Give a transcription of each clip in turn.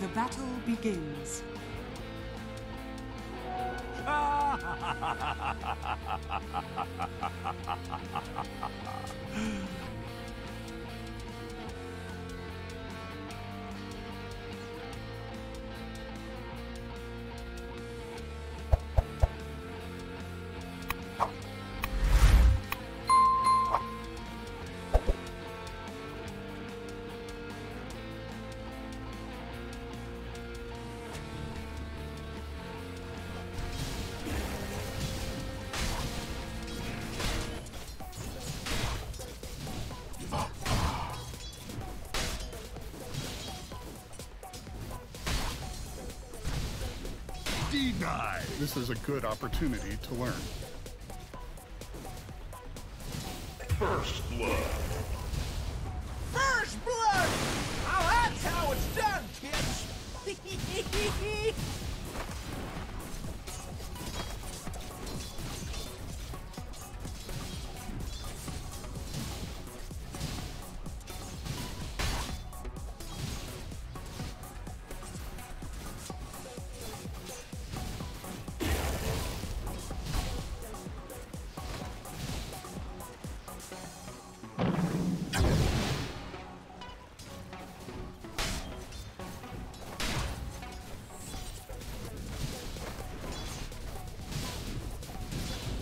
The battle begins. Denied. This is a good opportunity to learn. First blood. First blood! Now that's how it's done, kids!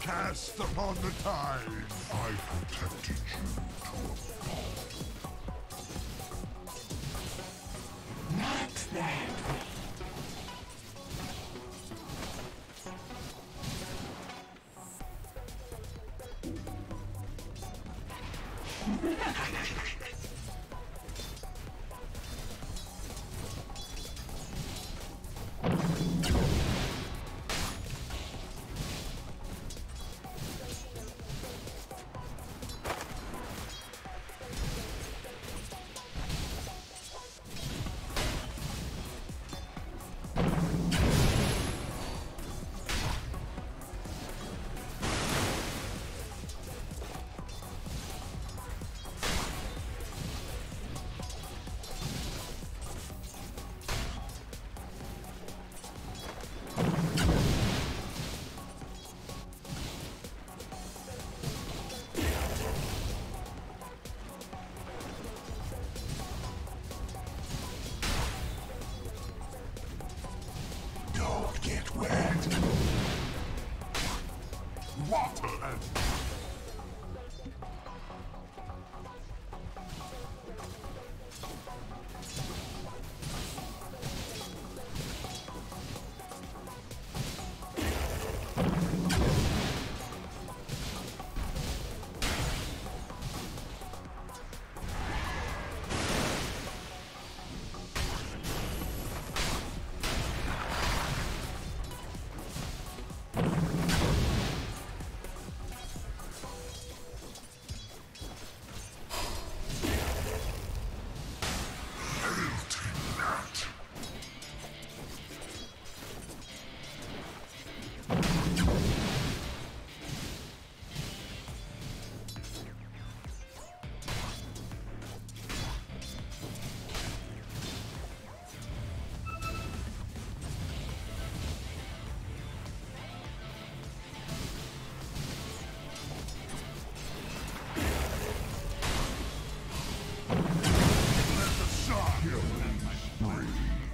Cast upon the tide. I protected you to a fault. Not that way.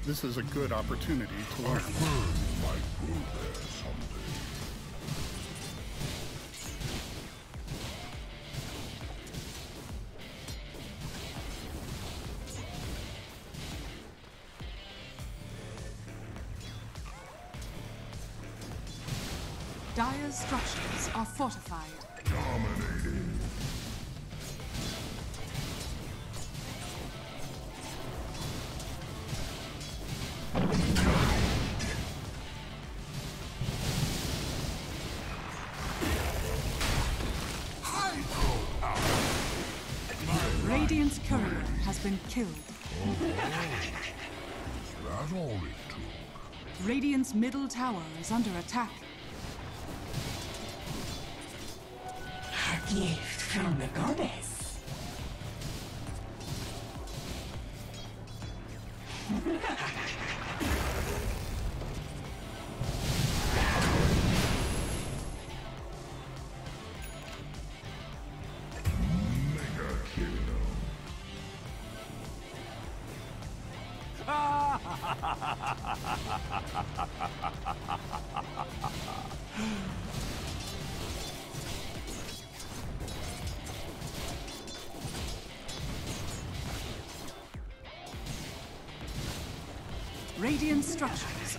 This is a good opportunity to learn. Dire structures are fortified. Dominating. Radiant's courier has been killed. That's all it took. Radiant's middle tower is under attack. A gift from the goddess. Mega kill. Radiant structures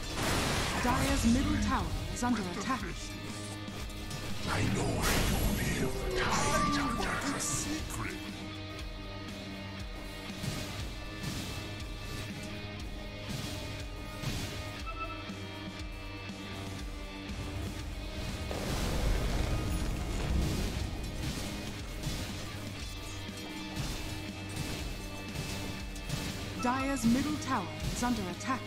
Dire's middle tower is under attack. I know I don't hear the secret. Dire's middle tower is under attack.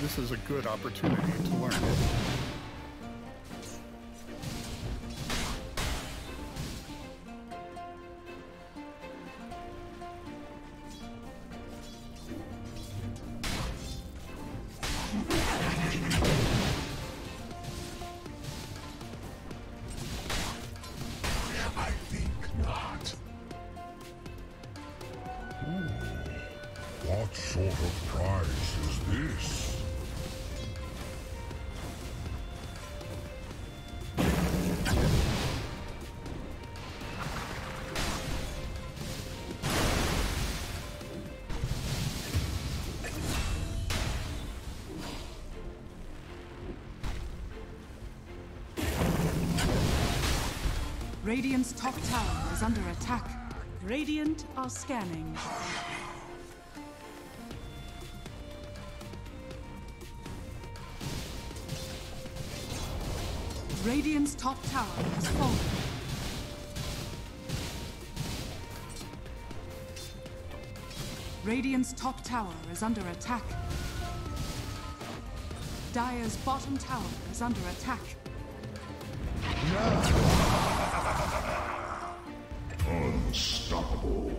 This is a good opportunity to learn. I think not. What sort of prize is this? Radiant's top tower is under attack. Radiant are scanning. Radiant's top tower has fallen. Radiant's top tower is under attack. Dire's bottom tower is under attack. Unstoppable.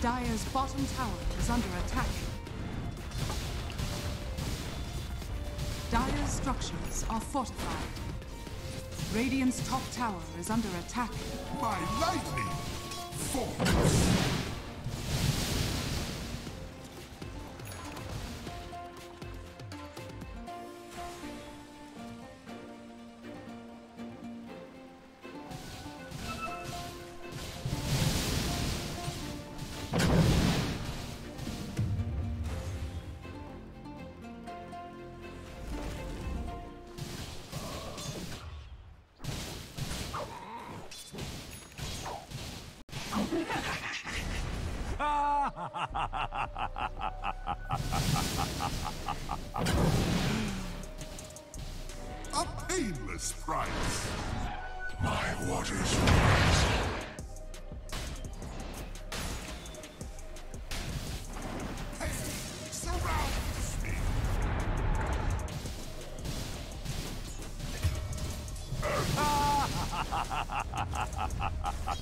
Dire's bottom tower is under attack. Dire's structures are fortified. Radiant's top tower is under attack. By lightning! Force! A painless price. My waters rise. Hey, surround me.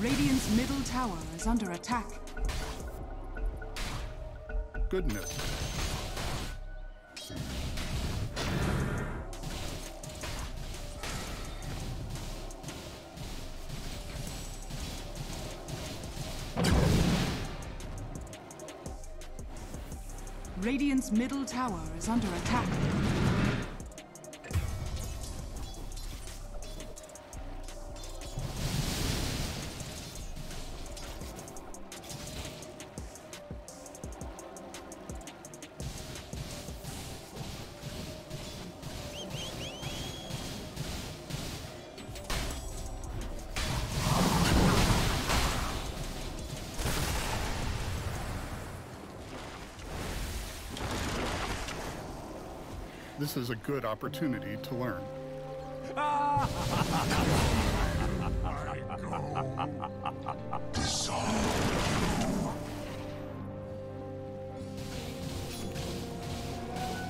Radiant's middle tower is under attack. Goodness. Radiant's middle tower is under attack. This is a good opportunity to learn. I go.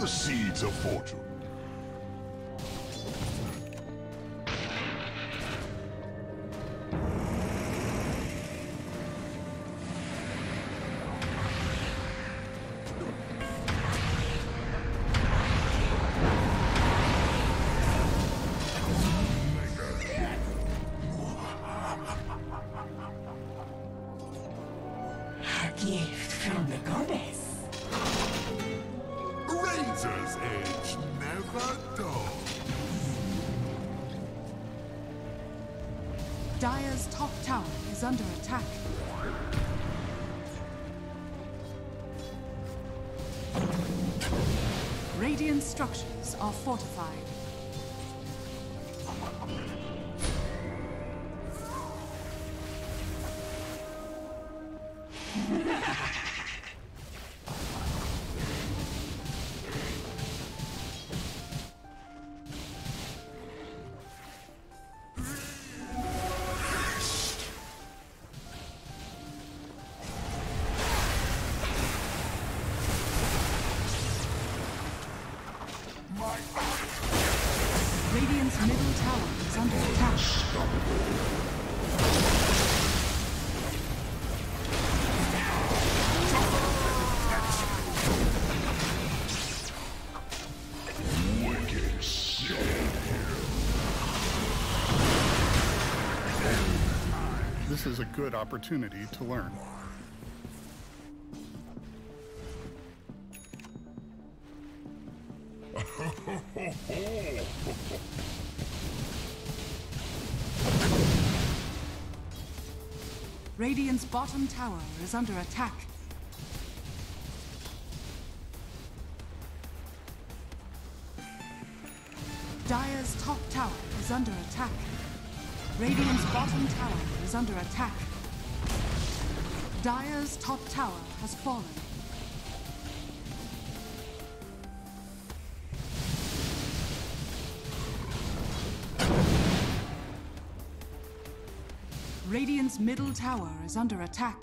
the seeds of fortune. Dire's top tower is under attack. Radiant structures are fortified. Radiant's middle tower is under attack. Wicked shit here. This is a good opportunity to learn. Radiant's bottom tower is under attack. Dire's top tower is under attack. Radiant's bottom tower is under attack. Dire's top tower has fallen. Radiant's middle tower is under attack.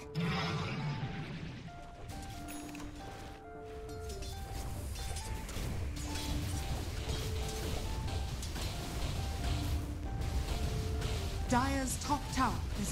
Dire's top tower is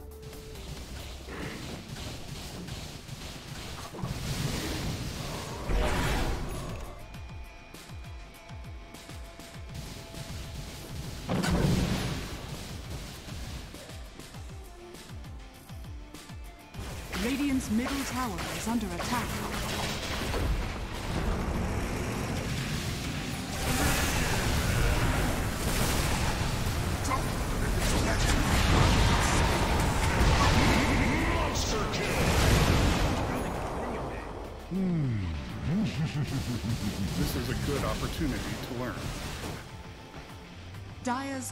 Radiant's middle tower is under attack. This is a good opportunity to learn. Dire's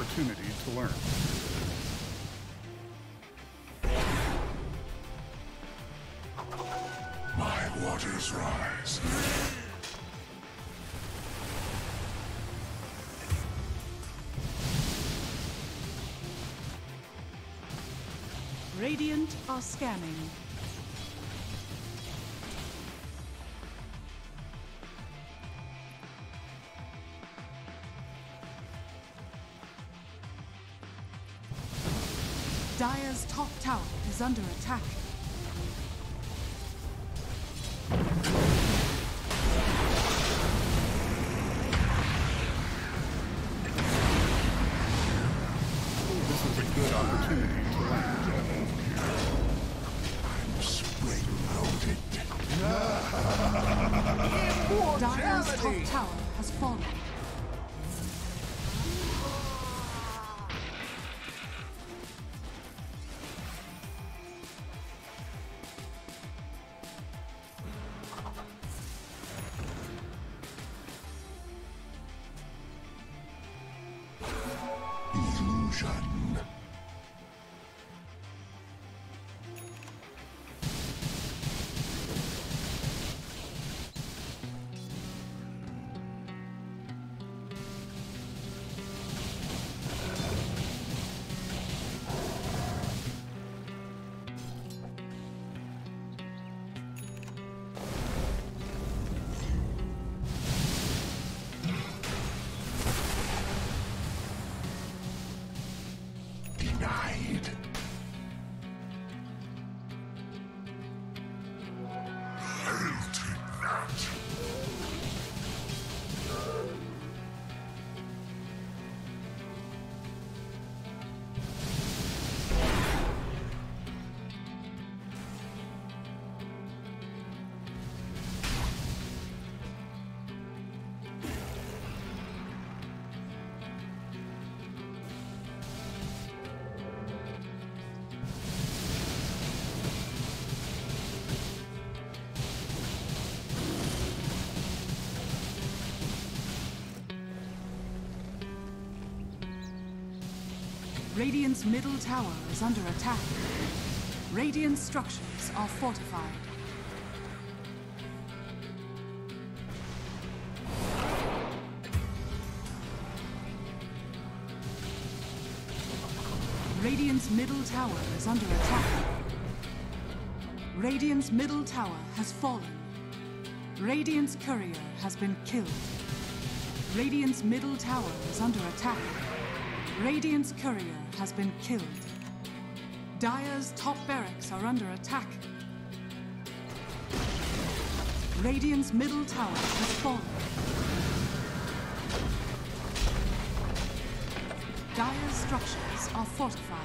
opportunity to learn. My waters rise. Radiant are scanning. Dire's top tower is under attack. This is a good opportunity to land. I'm spring-loaded. Dire's top tower has fallen. Radiant's middle tower is under attack. Radiant's structures are fortified. Radiant's middle tower is under attack. Radiant's middle tower has fallen. Radiant's courier has been killed. Radiant's middle tower is under attack. Radiant's courier has been killed. Dire's top barracks are under attack. Radiant's middle tower has fallen. Dire's structures are fortified.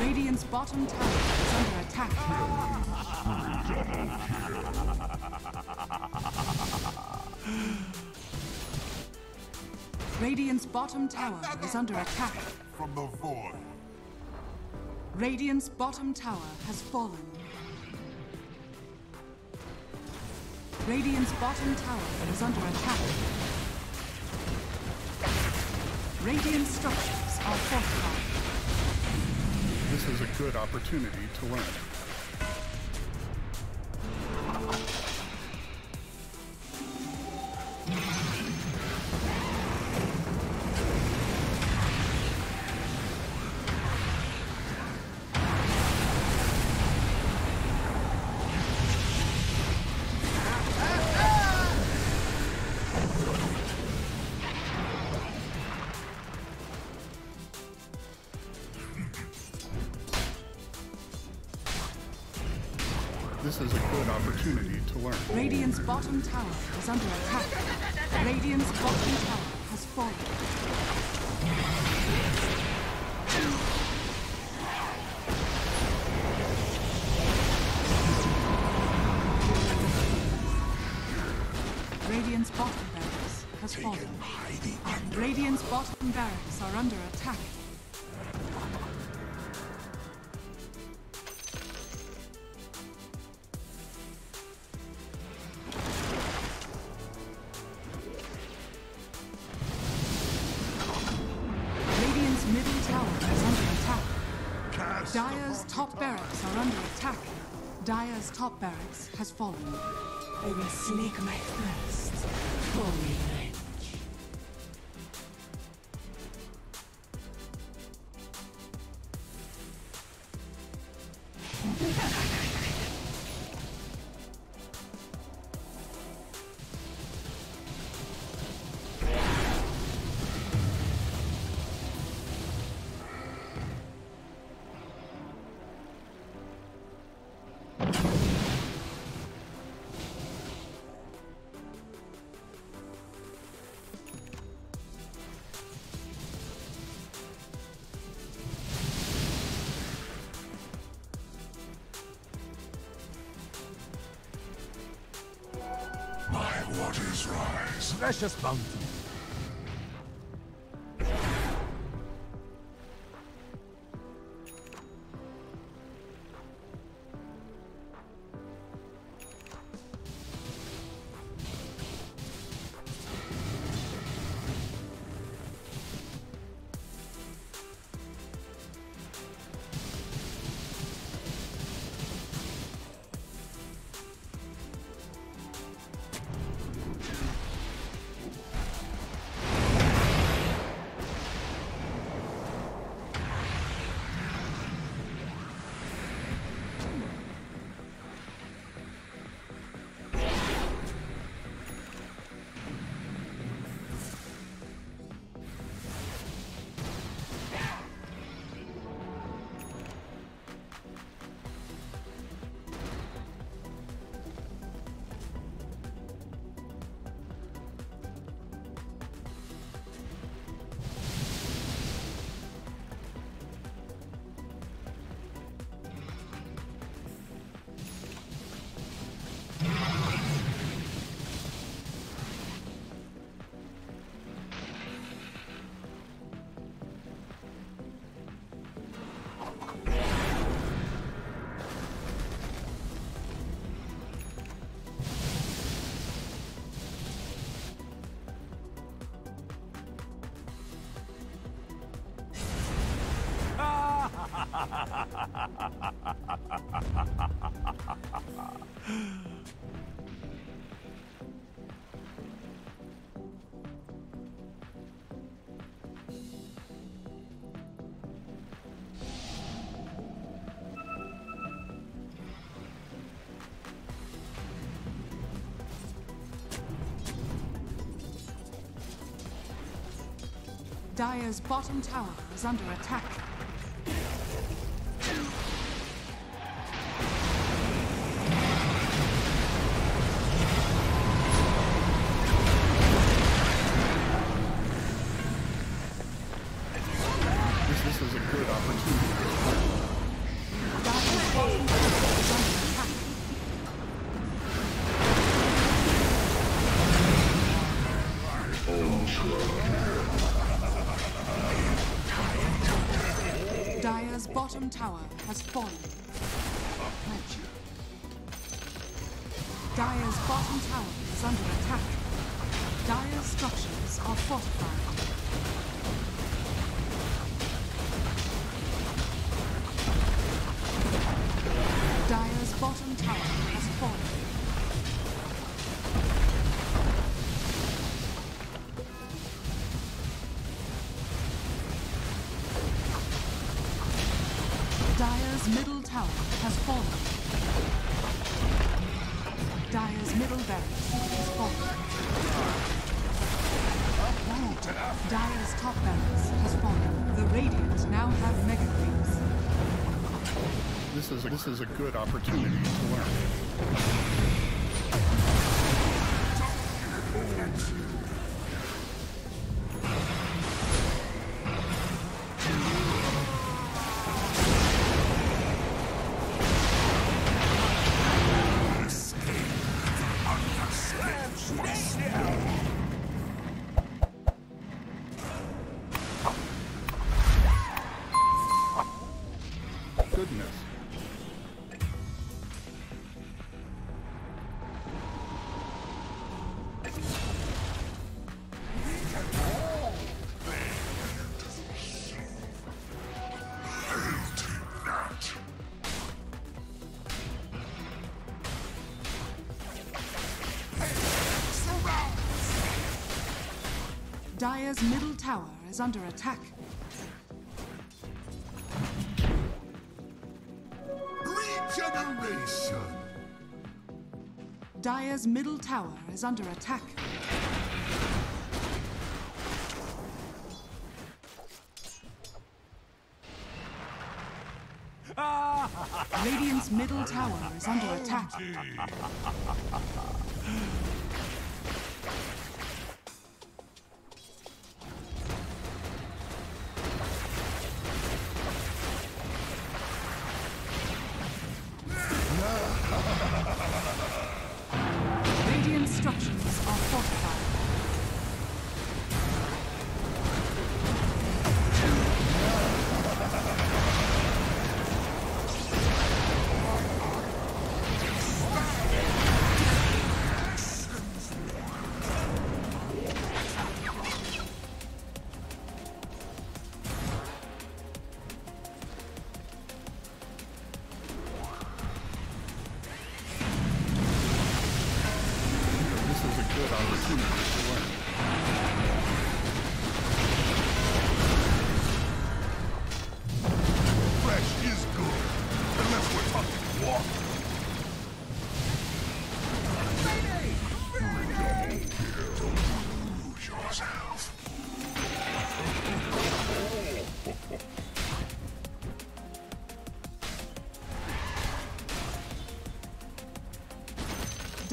Radiant's bottom tower is under attack. Radiant's bottom tower is under attack. From the void. Radiant's bottom tower has fallen. Radiant's bottom tower is under attack. Radiant's structures are fortified. This is a good opportunity to learn. This is a good opportunity to learn. Radiant's bottom tower is under attack. Radiant's bottom tower has fallen. Radiant's bottom barracks has fallen. Radiant's bottom barracks are under attack. Dire's top barracks are under attack. Dire's top barracks has fallen. I will slake my thirst for revenge. Waters rise. Precious mountain. Dire's bottom tower is under attack. Dire's bottom tower has fallen. Dire's bottom tower is under attack. Dire's structures are fortified. Dire's bottom tower has fallen. Dire's middle tower has fallen. Dire's middle barracks has fallen. Dire's top barracks has fallen. The Radiant now have mega creeps. This is a good opportunity to learn. Dire's middle tower is under attack. Regeneration! Dire's middle tower is under attack. Radiant's middle tower is under attack.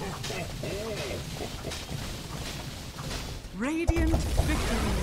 attack. Radiant victory.